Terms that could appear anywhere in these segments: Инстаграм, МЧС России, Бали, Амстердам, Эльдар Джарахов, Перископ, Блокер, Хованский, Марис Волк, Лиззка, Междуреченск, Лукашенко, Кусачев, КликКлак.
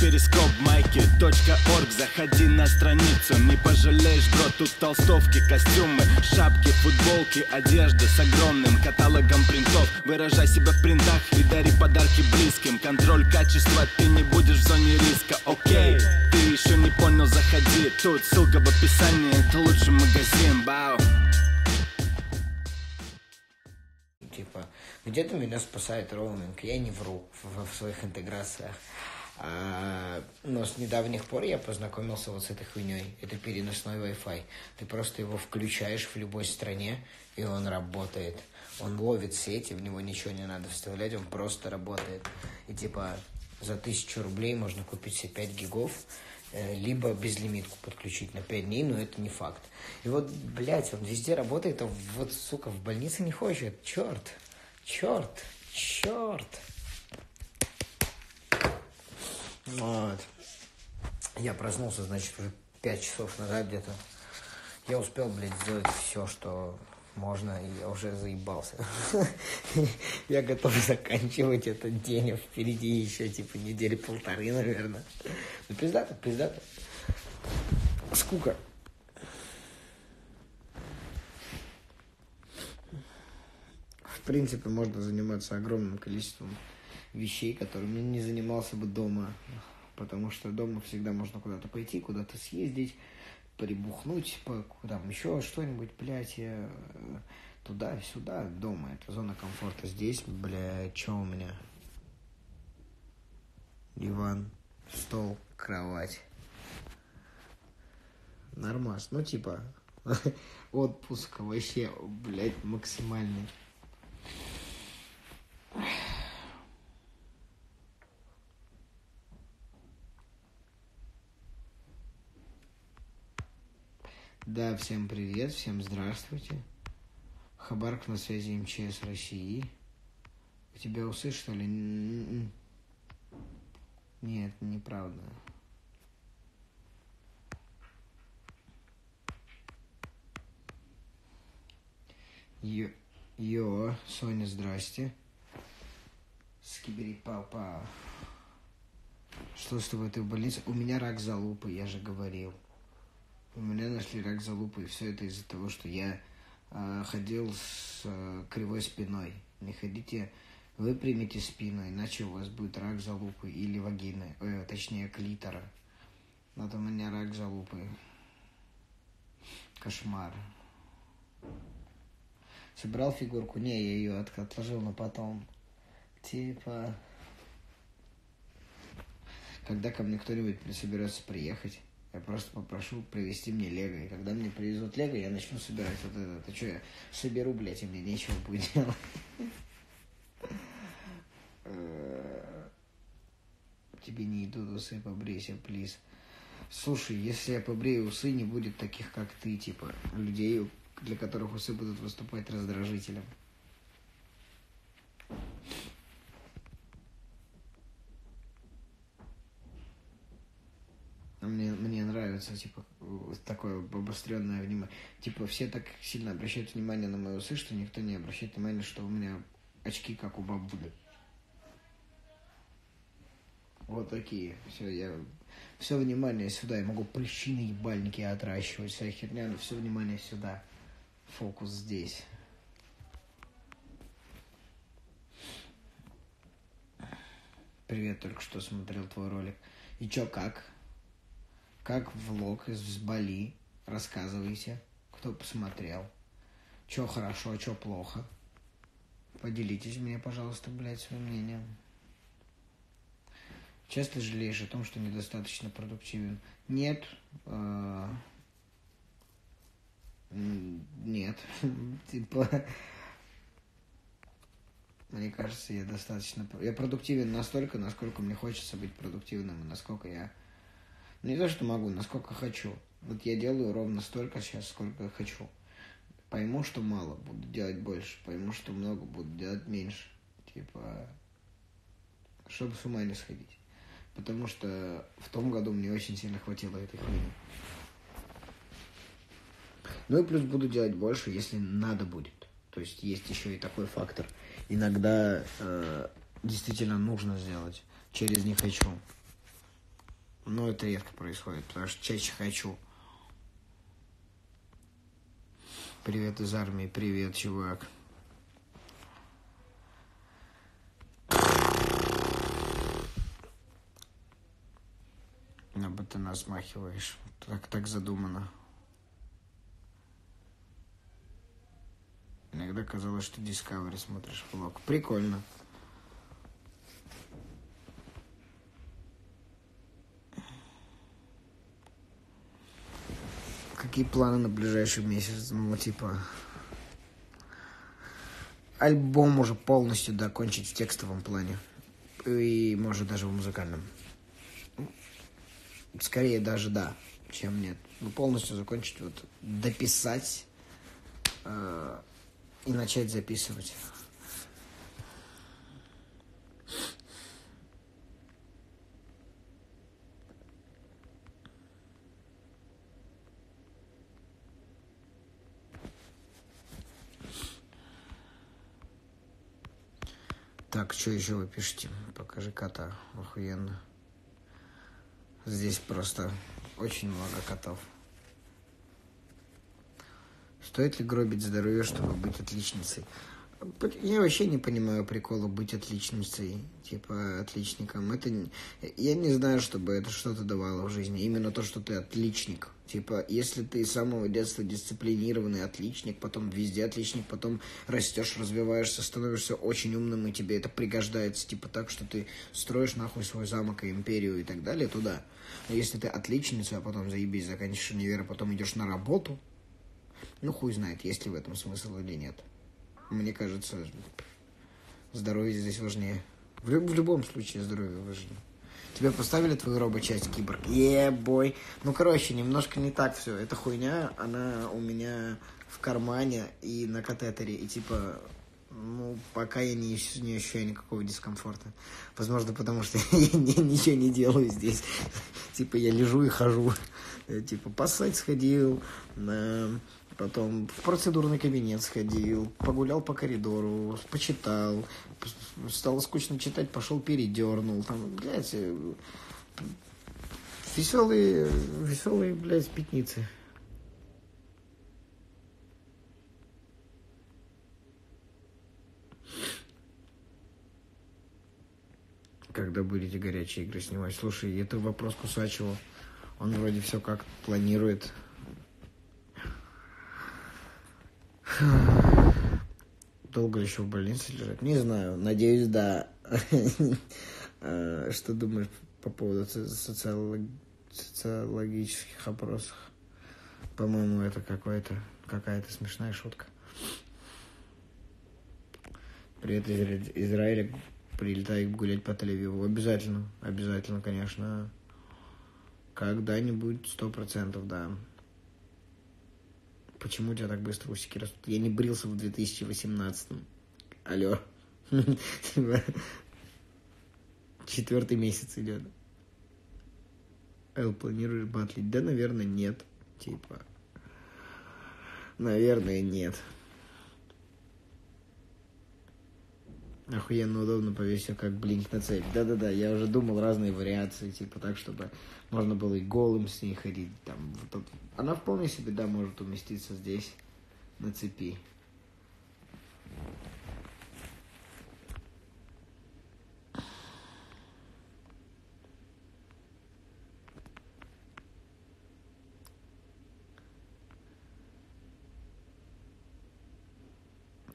Перископ майки.орг. Заходи на страницу, не пожалеешь, бро. Тут толстовки, костюмы, шапки, футболки, одежда с огромным каталогом принтов. Выражай себя в принтах и дари подарки близким. Контроль качества, ты не будешь в зоне риска. Окей, ты еще не понял, заходи. Тут ссылка в описании, это лучший магазин. Бау. Типа, где-то меня спасает роуминг, я не вру в своих интеграциях. Но с недавних пор я познакомился вот с этой хуйней. Это переносной Wi-Fi. Ты просто его включаешь в любой стране, и он работает. Он ловит сеть, и в него ничего не надо вставлять, он просто работает. И типа за 1000 рублей можно купить себе 5 гигов, либо безлимитку подключить на 5 дней, но это не факт. И вот, блядь, он везде работает, а вот, сука, в больнице не хочет. Черт. Вот. Я проснулся, значит, уже 5 часов назад где-то. Я успел, блядь, сделать все, что можно, и я уже заебался. Я готов заканчивать этот день, а впереди еще, типа, недели 1,5, наверное. Ну, пиздато. Скука. В принципе, можно заниматься огромным количеством вещей, которыми не занимался бы дома, потому что дома всегда можно куда-то пойти, куда-то съездить, прибухнуть, там еще что-нибудь, блядь, туда-сюда, дома, это зона комфорта. Здесь, блядь, что у меня? Диван, стол, кровать. Нормас, ну типа отпуск вообще, блядь, максимальный. Да, всем привет, всем здравствуйте. Хабарк на связи, МЧС России. У тебя усы, что ли? Нет, неправда. Йо, Соня, здрасте. Скибери пау-пау. Что с тобой, ты в больнице? У меня рак залупы, я же говорил. У меня нашли рак залупы, и все это из-за того, что я ходил с кривой спиной. Не ходите, выпрямите спину, иначе у вас будет рак залупы или вагины, точнее клитора. Но там у меня рак залупы. Кошмар. Собрал фигурку? Не, я ее отложил на потом. Типа, когда ко мне кто-нибудь соберется приехать, я просто попрошу привезти мне лего. И когда мне привезут лего, я начну собирать вот это. А что я соберу, блядь, и мне нечего будет делать. Тебе не идут усы, побрейся, плиз. Слушай, если я побрею усы, не будет таких, как ты, типа, людей, для которых усы будут выступать раздражителем. Мне нравится, типа, такое обостренное внимание. Типа, все так сильно обращают внимание на мои усы, что никто не обращает внимания, что у меня очки, как у бабули. Вот такие. Все, все внимание сюда. Я могу прыщины, ебальники отращивать, вся херня, но все внимание сюда. Фокус здесь. Привет, только что смотрел твой ролик. И чё, как? Как влог из Бали? Рассказывайте, кто посмотрел. Чё хорошо, чё плохо. Поделитесь мне, пожалуйста, блядь, своим мнением. Часто жалеешь о том, что недостаточно продуктивен? Нет. Нет. Типа, мне кажется, я достаточно... Я продуктивен настолько, насколько мне хочется быть продуктивным, и насколько я... Не то, что могу, насколько хочу. Вот я делаю ровно столько сейчас, сколько хочу. Пойму, что мало, буду делать больше. Пойму, что много, буду делать меньше. Типа, чтобы с ума не сходить. Потому что в том году мне очень сильно хватило этой хуйни. Ну и плюс буду делать больше, если надо будет. То есть есть еще и такой фактор. Иногда действительно нужно сделать. Через не хочу. Но это редко происходит, потому что чаще хочу. Привет из армии, привет, чувак. На ботана смахиваешь. Так задумано. Иногда казалось, что Discovery смотришь влог. Прикольно. Какие планы на ближайший месяц? Ну, типа... Альбом уже полностью докончить в текстовом плане. И, может, даже в музыкальном. Скорее даже да, чем нет. Но полностью закончить, вот, дописать... и начать записывать. Так, что еще вы пишете? Покажи кота. Охуенно. Здесь просто очень много котов. Стоит ли гробить здоровье, чтобы быть отличницей? Я вообще не понимаю прикола быть отличницей, типа отличником. Это я не знаю, чтобы это что-то давало в жизни. Именно то, что ты отличник. Типа, если ты с самого детства дисциплинированный отличник, потом везде отличник, потом растешь, развиваешься, становишься очень умным, и тебе это пригождается, типа так, что ты строишь нахуй свой замок и империю и так далее, туда. А если ты отличница, а потом заебись, заканчиваешь универ, а потом идешь на работу... Ну, хуй знает, есть ли в этом смысл или нет. Мне кажется, здоровье здесь важнее. В любом случае здоровье важнее. Тебя поставили твою робочасть, киборг? Е-бой. Ну, короче, немножко не так все. Эта хуйня, она у меня в кармане и на катетере. И типа, ну, пока я не ощущаю никакого дискомфорта. Возможно, потому что я ничего не делаю здесь. Типа, я лежу и хожу. Типа, поссать сходил, потом в процедурный кабинет сходил, погулял по коридору, почитал, стало скучно читать, пошел передернул, там, блядь, веселые, блядь, пятницы. Когда будете горячие игры снимать? Слушай, это вопрос Кусачева, он вроде все как планирует. Долго еще в больнице лежать? Не знаю, надеюсь, да. Что думаешь по поводу социологических опросов? По-моему, это какая-то смешная шутка. Привет из Израиля, прилетай гулять по Тель-Авиву. Обязательно, обязательно, конечно. Когда-нибудь 100%, да. Почему у тебя так быстро усики растут? Я не брился в 2018-м. Алло. 4-й месяц идет. Эл, планируешь батлить? Да, наверное, нет. Типа. Наверное, нет. Охуенно удобно повесил, как блинк на цепь. Да-да-да, я уже думал разные вариации, типа так, чтобы можно было и голым с ней ходить. Там, вот, вот. Она вполне себе, да, может уместиться здесь, на цепи.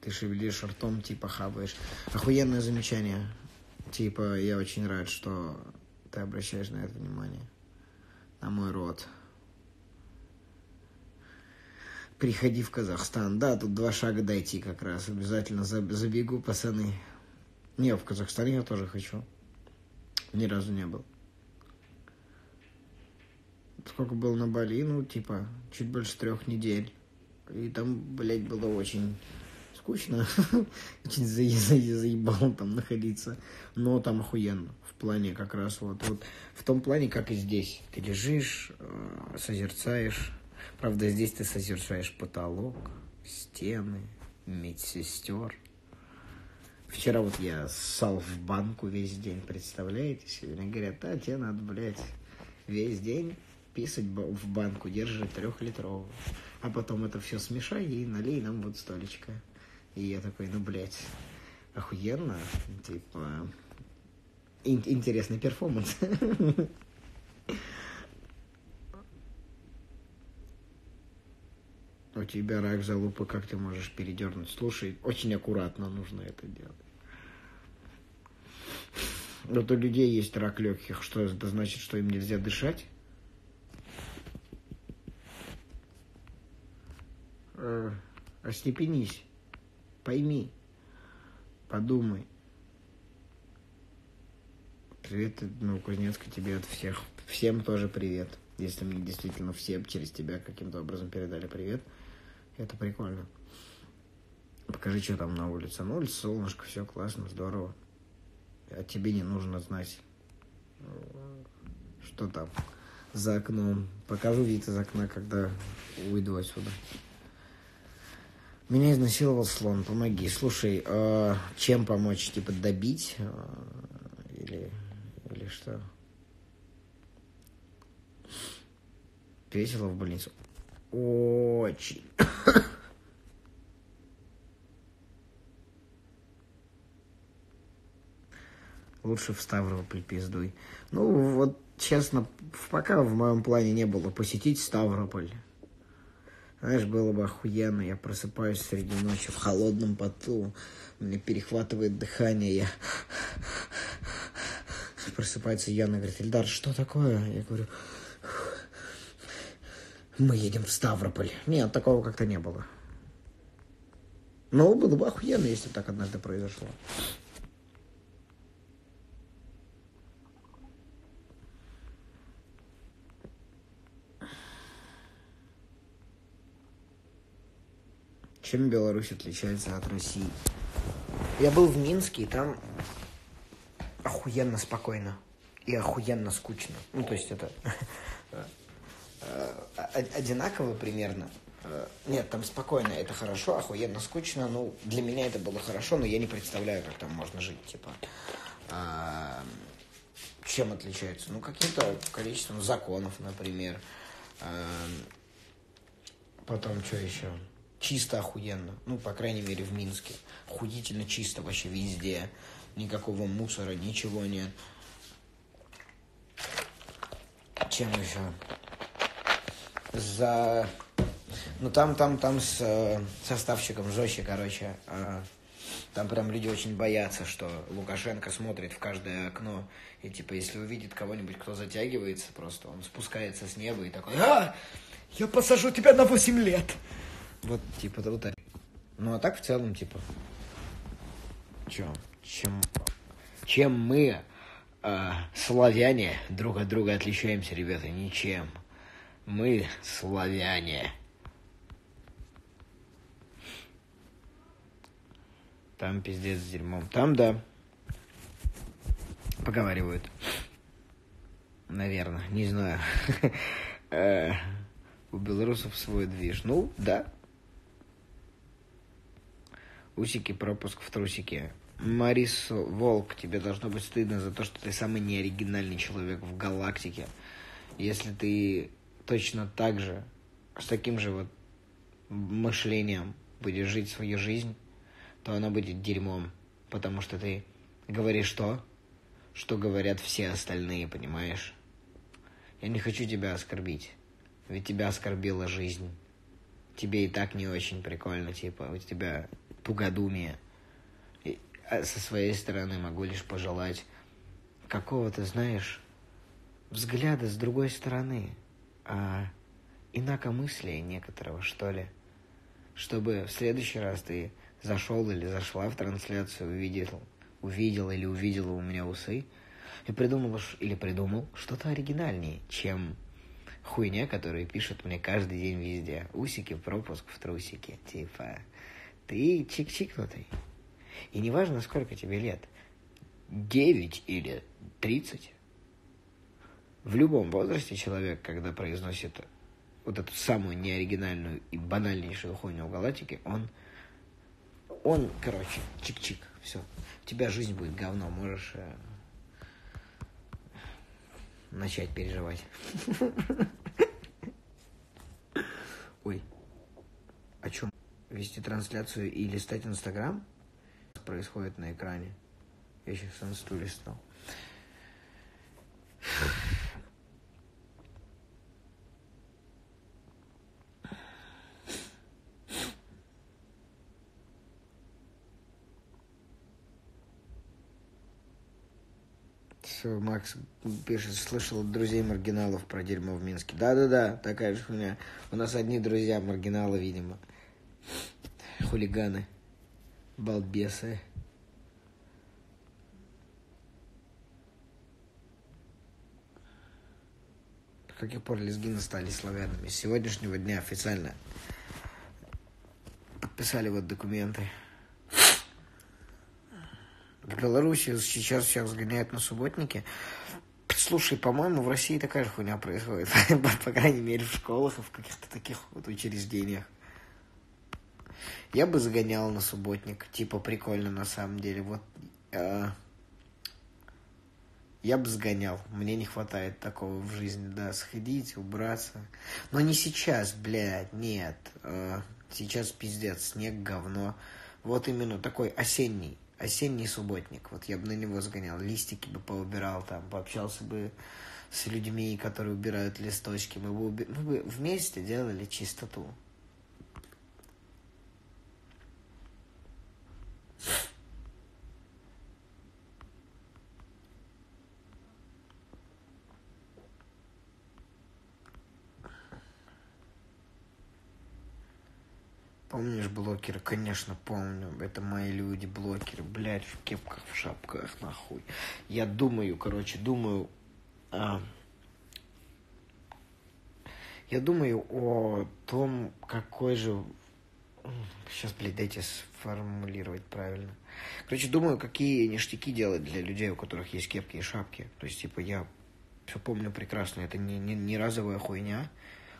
Ты шевелишь ртом, типа хаваешь. Охуенное замечание. Типа, я очень рад, что ты обращаешь на это внимание. На мой рот. Приходи в Казахстан. Да, тут 2 шага дойти как раз. Обязательно забегу, пацаны. Не, в Казахстане я тоже хочу. Ни разу не был. Сколько был на Бали? Ну, типа, чуть больше 3 недель. И там, блядь, было очень... скучно, очень заебал там находиться, но там охуенно, в плане как раз вот, в том плане, как и здесь, ты лежишь, созерцаешь, правда, здесь ты созерцаешь потолок, стены, медсестер, вчера вот я ссал в банку весь день, представляете, сегодня говорят, а тебе надо, блядь, весь день писать в банку, держит 3-литровую. А потом это все смешай и налей нам вот столечко. И я такой, ну, блядь, охуенно. Типа, интересный перформанс. У тебя рак залупы, как ты можешь передернуть? Слушай, очень аккуратно нужно это делать. Вот у людей есть рак легких. Что это значит, что им нельзя дышать? Остепенись. Пойми. Подумай. Привет, ну, Кузнецка, тебе от всех. Всем тоже привет. Если мне действительно все через тебя каким-то образом передали привет, это прикольно. Покажи, что там на улице. На улице солнышко, все классно, здорово. А тебе не нужно знать, что там за окном. Покажу вид из окна, когда уйду отсюда. Меня изнасиловал слон, помоги. Слушай, чем помочь? Типа добить? Или что? Весело в больницу. Очень. Лучше в Ставрополь пиздуй. Ну, вот, честно, пока в моем плане не было посетить Ставрополь. Знаешь, было бы охуенно. Я просыпаюсь среди ночи в холодном поту. Мне перехватывает дыхание. Я... Просыпается Яна, говорит, Эльдар, что такое? Я говорю... Мы едем в Ставрополь. Нет, такого как-то не было. Но было бы охуенно, если бы так однажды произошло. Чем Беларусь отличается от России? Я был в Минске, и там охуенно спокойно. И охуенно скучно. Ну, то есть это... одинаково примерно. Нет, там спокойно, это хорошо, охуенно скучно. Ну, для меня это было хорошо, но я не представляю, как там можно жить, типа. Чем отличается? Ну, каким-то количеством законов, например. Потом, что еще? Чисто охуенно. Ну, по крайней мере, в Минске. Охуительно чисто вообще везде. Никакого мусора, ничего нет. Чем еще? Ну, там с составщиком жестче, короче. Там прям люди очень боятся, что Лукашенко смотрит в каждое окно. И, типа, если увидит кого-нибудь, кто затягивается, просто он спускается с неба и такой... Я посажу тебя на 8 лет! Вот, типа, вот так. Ну, а так, в целом, типа... Чем мы, славяне, друг от друга отличаемся, ребята? Ничем. Мы славяне. Там пиздец с дерьмом. Там, да. Поговаривают. Наверное, не знаю. У белорусов свой движ. Ну, да. Усики, пропуск в трусике. Марис Волк, тебе должно быть стыдно за то, что ты самый неоригинальный человек в галактике. Если ты... точно так же, с таким же вот мышлением будешь жить свою жизнь, то она будет дерьмом, потому что ты говоришь то, что говорят все остальные, понимаешь? Я не хочу тебя оскорбить, ведь тебя оскорбила жизнь. Тебе и так не очень прикольно, типа, у тебя тугодумие. И, со своей стороны могу лишь пожелать какого-то, знаешь, взгляда с другой стороны. Инакомыслие некоторого, что ли. Чтобы в следующий раз ты зашел или зашла в трансляцию, увидел или увидела у меня усы, и придумал что-то оригинальнее, чем хуйня, которую пишут мне каждый день везде. Усики, пропуск в трусике. Типа, ты чик-чикнутый. И неважно, сколько тебе лет, 9 или 30, в любом возрасте человек, когда произносит вот эту самую неоригинальную и банальнейшую хуйню в галактике, он, короче, чик-чик, все. У тебя жизнь будет говно, можешь... начать переживать. Ой, о чем? Вести трансляцию и листать Инстаграм? Происходит на экране. Я сейчас на стуле стал. Макс пишет, слышал от друзей маргиналов про дерьмо в Минске. Да-да-да, такая же хуйня. У нас одни друзья маргиналы, видимо. Хулиганы. Балбесы. С каких пор лезгины стали славянами? С сегодняшнего дня официально подписали вот документы. В Беларуси сейчас всех сгоняют на субботники. Слушай, по-моему, в России такая же хуйня происходит. По крайней мере, в школах и в каких-то таких вот учреждениях. Я бы загонял на субботник. Типа, прикольно на самом деле. Вот я бы загонял. Мне не хватает такого в жизни. Да, сходить, убраться. Но не сейчас, блядь, нет. Сейчас пиздец, снег, говно. Вот именно такой осенний. Осенний субботник, вот я бы на него сгонял, листики бы поубирал там, пообщался бы с людьми, которые убирают листочки, мы бы вместе делали чистоту. Помнишь блокеры? Конечно, помню. Это мои люди, блокеры, блядь, в кепках, в шапках, нахуй. Я думаю о том, какой же... Сейчас, блядь, дайте сформулировать правильно. Короче, думаю, какие ништяки делать для людей, у которых есть кепки и шапки. То есть, типа, я все помню прекрасно. Это не разовая хуйня.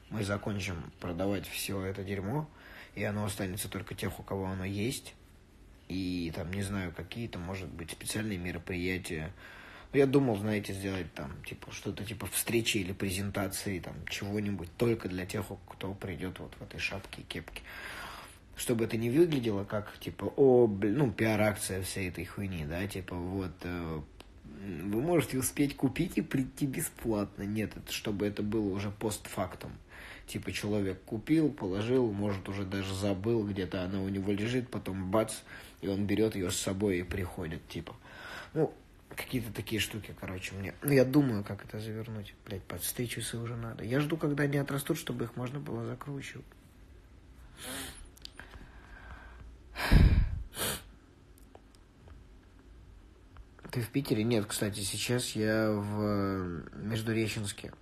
Мы закончим продавать все это дерьмо. И оно останется только тех, у кого оно есть. И там, не знаю, какие-то, может быть, специальные мероприятия. Я думал, знаете, сделать там, типа, что-то типа встречи или презентации, там, чего-нибудь только для тех, кто придет вот в этой шапке и кепке. Чтобы это не выглядело как, типа, пиар-акция всей этой хуйни, да, типа, вот, вы можете успеть купить и прийти бесплатно. Нет, чтобы это было уже постфактум. Типа человек купил, положил, может, уже даже забыл, где-то она у него лежит, потом бац, и он берет ее с собой и приходит, типа. Ну, какие-то такие штуки, короче, мне. Ну, я думаю, как это завернуть. Блядь, под стычусы уже надо. Я жду, когда они отрастут, чтобы их можно было закручивать. Ты в Питере? Нет, кстати, сейчас я в Междуреченске.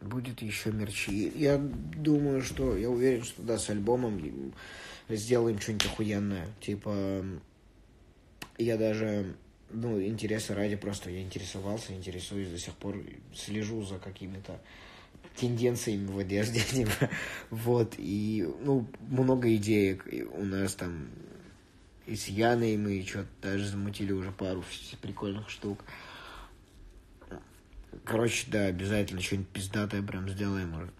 Будет еще мерч. Я думаю, что... Я уверен, что да, с альбомом сделаем что-нибудь охуенное. Типа... Я даже... интереса ради просто. Я интересовался, интересуюсь до сих пор. Слежу за какими-то тенденциями в одежде. Вот. И... много идей у нас там. И с Яной мы что-то даже замутили уже пару прикольных штук. Короче, да, обязательно что-нибудь пиздатое прям сделаем уже.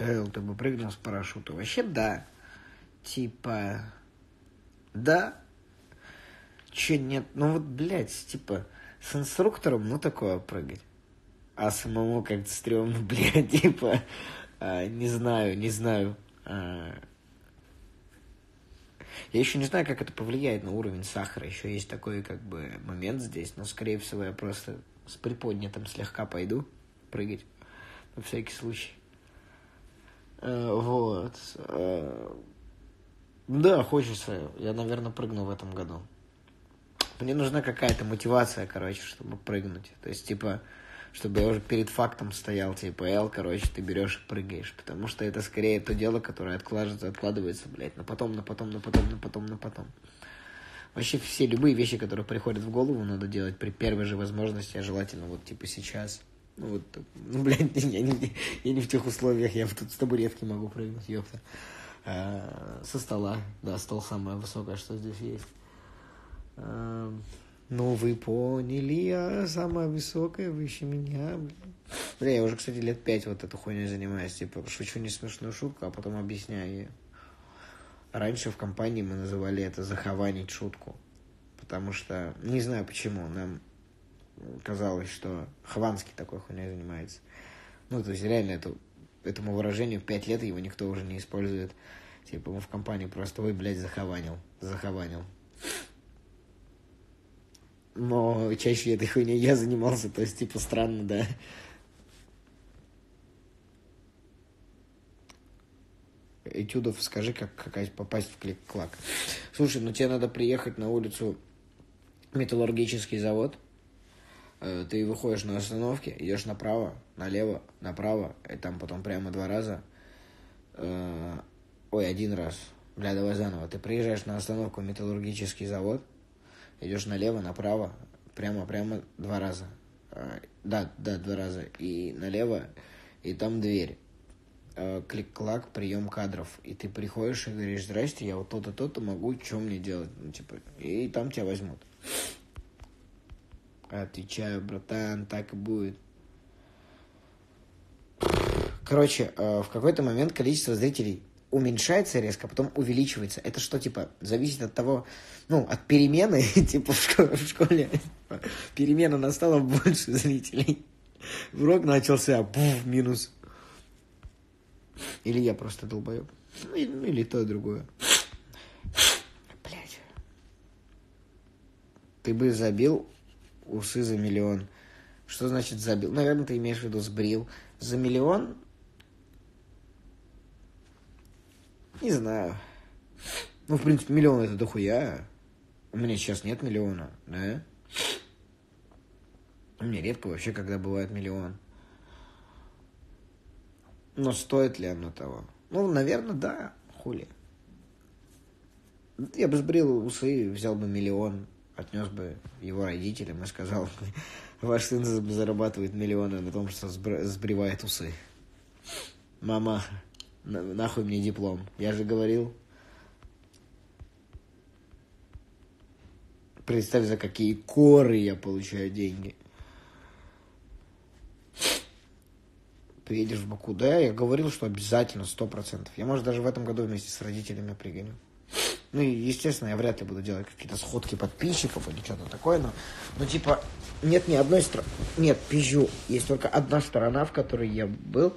Эл, ты бы прыгнул с парашюта? Вообще, да. Типа, да. Че нет? Типа, с инструктором, такое прыгать. А самому как-то стрёмно, блядь, типа... Не знаю. Я еще не знаю, как это повлияет на уровень сахара. Еще есть такой, момент здесь. Но, скорее всего, я просто с приподнятым слегка пойду прыгать. На всякий случай. Вот. Да, хочется. Я, наверное, прыгну в этом году. Мне нужна какая-то мотивация, чтобы прыгнуть. То есть, чтобы я уже перед фактом стоял, ты берешь и прыгаешь. Потому что это скорее то дело, которое откладывается, блядь, на потом. Вообще все любые вещи, которые приходят в голову, надо делать при первой же возможности, а желательно сейчас. Вот, ну, блядь, я не в тех условиях, я тут с табуретки могу прыгнуть, ёпта. Со стола, да, стол самое высокое, что здесь есть. Ну, вы поняли, а самое высокое выше меня, блин. Бля, я уже, кстати, лет 5 вот эту хуйню занимаюсь, типа, шучу не смешную шутку, а потом объясняю ее. Раньше в компании мы называли это «захованить шутку», потому что, не знаю почему, нам казалось, что Хованский такой хуйней занимается. Ну, то есть, реально, этому выражению в 5 лет его никто уже не использует. Типа, мы в компании просто, ой, блядь, захованил. Но чаще этой хуйней я занимался, то есть, типа, странно, да. Этюдов скажи, как попасть в клик-клак. Слушай, ну тебе надо приехать на улицу Металлургический завод. Ты выходишь на остановке, идешь направо, налево, направо, и там потом прямо 2 раза. Ой, 1 раз. Бля, давай заново. Ты приезжаешь на остановку Металлургический завод. Идешь налево, направо, прямо 2 раза. Да, 2 раза. И налево, и там дверь. Клик-клак, прием кадров. И ты приходишь и говоришь, здрасте, я вот то-то, то-то могу, что мне делать? Ну, типа, и там тебя возьмут. Отвечаю, братан, так и будет. Короче, в какой-то момент количество зрителей уменьшается резко, а потом увеличивается. Это что, типа, зависит от того, ну, от перемены, типа, в школе. Перемена настала, больше зрителей. Урок начался, минус. Или я просто долбоёб. Ну, или то, и другое. Блядь. Ты бы забил усы за миллион. Что значит забил? Наверное, ты имеешь в виду сбрил. За миллион? Не знаю. Ну, в принципе, миллион это дохуя. У меня сейчас нет миллиона, да? У меня редко вообще, когда бывает миллион. Но стоит ли оно того? Ну, наверное, да. Хули. Я бы сбрил усы, взял бы миллион, отнес бы его родителям и сказал, ваш сын зарабатывает миллионы на том, что сбривает усы. Мама, нахуй мне диплом. Я же говорил. Представь, за какие коры я получаю деньги. Приедешь в Баку. Да, я говорил, что обязательно, 100%. Я, может, даже в этом году вместе с родителями пригоню. Ну, и, естественно, я вряд ли буду делать какие-то сходки подписчиков или что-то такое, но типа, нет ни одной страны. Нет, пизжу. Есть только одна сторона, в которой я был,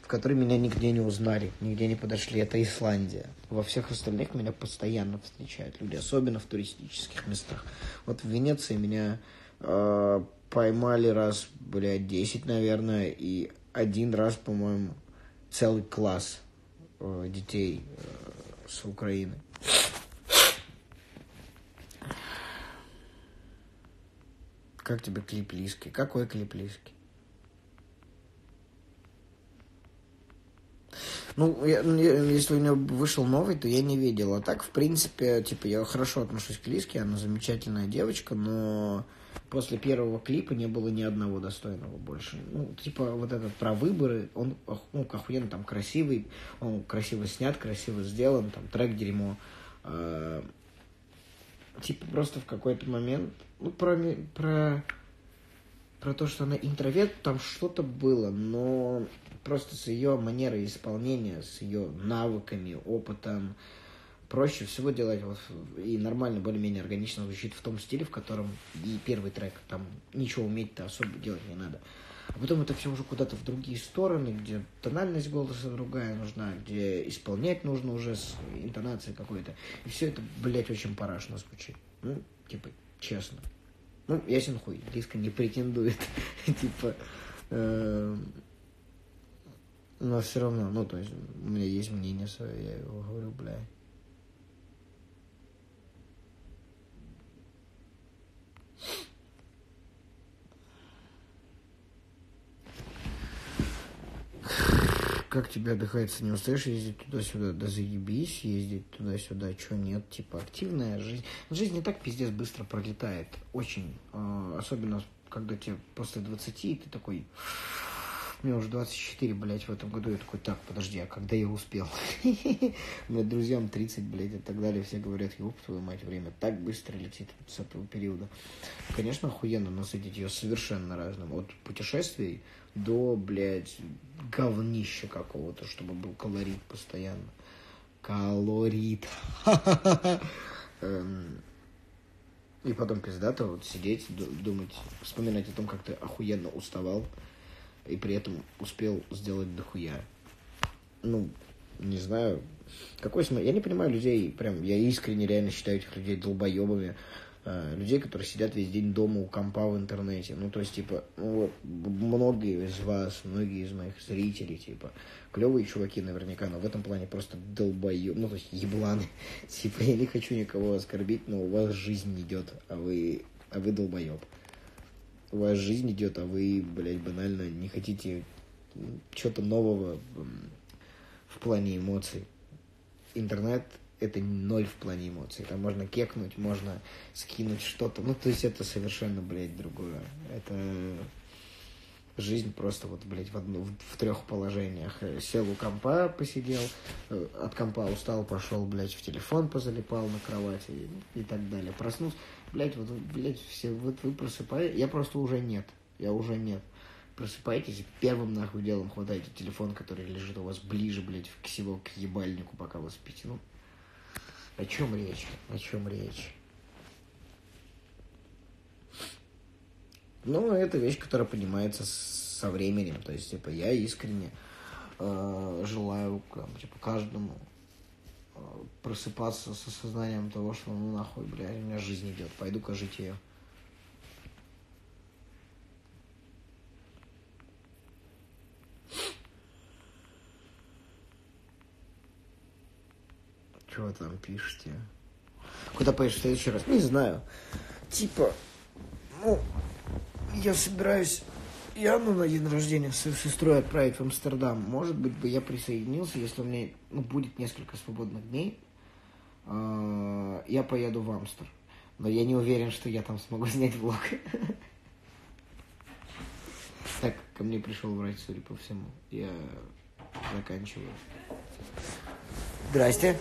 в которой меня нигде не узнали, нигде не подошли. Это Исландия. Во всех остальных меня постоянно встречают люди, особенно в туристических местах. Вот в Венеции меня поймали раз, блядь, 10, наверное, и... 1 раз, по-моему, целый класс детей с Украины. Как тебе клип Лиззки? Какой клип Лиззки? Ну, если у него вышел новый, то я не видел. А так, в принципе, типа, я хорошо отношусь к Лиззке, она замечательная девочка, но... После первого клипа не было ни одного достойного больше. Ну, типа, вот этот про выборы, он, ну, охуенно там красивый, он красиво снят, красиво сделан, там, трек дерьмо. Типа, просто в какой-то момент, ну, про то, что она интроверт, там что-то было, но просто с ее манерой исполнения, с ее навыками, опытом, проще всего делать вот и нормально, более-менее органично звучит в том стиле, в котором и первый трек, там ничего уметь-то особо делать не надо. А потом это все уже куда-то в другие стороны, где тональность голоса другая нужна, где исполнять нужно уже с интонацией какой-то. И все это, блядь, очень парашно звучит. Ну, типа, честно. Ну, ясен хуй, Лиззка не претендует. Типа... Но все равно, ну, то есть, у меня есть мнение свое, я его говорю, блядь. Как тебе отдыхается, не устаешь ездить туда-сюда? Да заебись ездить туда-сюда, чё нет? Типа, активная жизнь. Жизнь не так пиздец быстро пролетает, очень. Особенно когда тебе после 20, и ты такой, мне уже 24, блядь, в этом году, я такой, так, подожди, а когда я успел? У меня друзьям 30, блядь, и так далее, все говорят, ёб твою мать, время так быстро летит с этого периода. Конечно, охуенно насытить ее совершенно разным, от путешествий до, блядь, говнища какого-то, чтобы был колорит постоянно. Колорит. И потом пиздато вот сидеть, думать, вспоминать о том, как ты охуенно уставал и при этом успел сделать дохуя. Ну, не знаю, какой смысл. Я не понимаю людей, прям, я искренне реально считаю этих людей долбоебами. Людей, которые сидят весь день дома у компа в интернете. Ну, то есть, типа, ну, многие из вас, многие из моих зрителей, типа, клевые чуваки наверняка, но в этом плане просто долбоеб, ну, то есть, ебланы. Типа, я не хочу никого оскорбить, но у вас жизнь идет, а вы долбоеб. У вас жизнь идет, а вы, блядь, банально не хотите чего-то нового в плане эмоций. Интернет — это ноль в плане эмоций. Там можно кекнуть, можно скинуть что-то. Ну, то есть, это совершенно, блядь, другое. Это жизнь просто вот, блядь, в трех положениях. Сел у компа, посидел, от компа устал, пошел, блядь, в телефон позалипал на кровати и так далее. Проснулся, блядь, вот, блядь, все, вот вы просыпаетесь. Я просто уже нет. Просыпаетесь, первым нахуй делом хватаете телефон, который лежит у вас ближе, блядь, всего к ебальнику, пока вы спите. Ну, О чем речь? Ну, это вещь, которая понимается со временем. То есть, типа, я искренне желаю, типа, каждому просыпаться с осознанием того, что, ну, нахуй, блядь, у меня жизнь идет, пойду-ка жить ее. Чего вы там пишете? Куда поедешь в следующий раз? Не знаю. Типа, ну, я собираюсь Яну на день рождения свою сестру отправить в Амстердам. Может быть, бы я присоединился, если у меня, ну, будет несколько свободных дней. Я поеду в Амстер. Но я не уверен, что я там смогу снять влог. Так, ко мне пришел врач, судя по всему. Я заканчиваю. Здрасте.